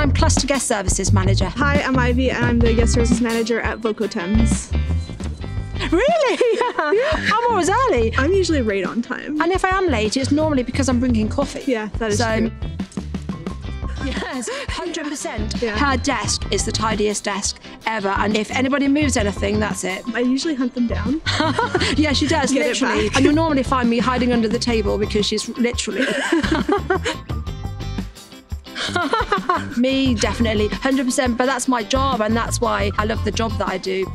and I'm Cluster Guest Services Manager. Hi, I'm Ivy, and I'm the Guest Services Manager at voco Thames. Really? Yeah. I'm always early. I'm usually right on time. And if I am late, it's normally because I'm drinking coffee. Yeah, that is true. Yes, 100%. Yeah. Her desk is the tidiest desk ever, and if anybody moves anything, that's it. I usually hunt them down. Yeah, she does, literally. And you'll normally find me hiding under the table because she's literally... Me, definitely, 100%, but that's my job, and that's why I love the job that I do.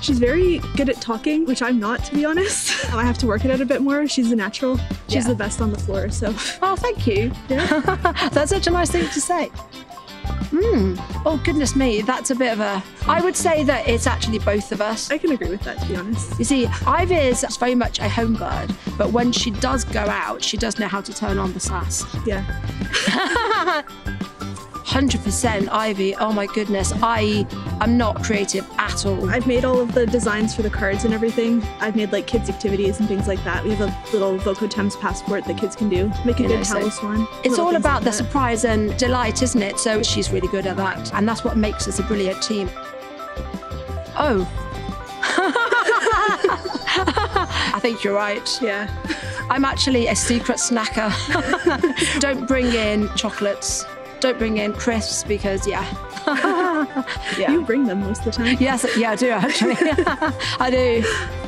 She's very good at talking, which I'm not, to be honest. I have to work at it a bit more. She's a natural. She's the best on the floor, so. Oh, thank you. Yeah. That's such a nice thing to say. Oh, goodness me, that's a bit of a... I would say that it's actually both of us. I can agree with that, to be honest. You see, Ivy is very much a home bird, but when she does go out, she does know how to turn on the sass. Yeah. 100% Ivy, oh my goodness, I'm not creative at all. I've made all of the designs for the cards and everything. I've made like kids' activities and things like that. We have a little voco Thames passport that kids can do. Make a good Halloween one. It's all about the surprise and delight, isn't it? So she's really good at that. And that's what makes us a brilliant team. Oh. I think you're right. Yeah. I'm actually a secret snacker. Don't bring in chocolates. Don't bring in crisps because, yeah. You bring them most of the time. Yes, yeah, I do actually. I do.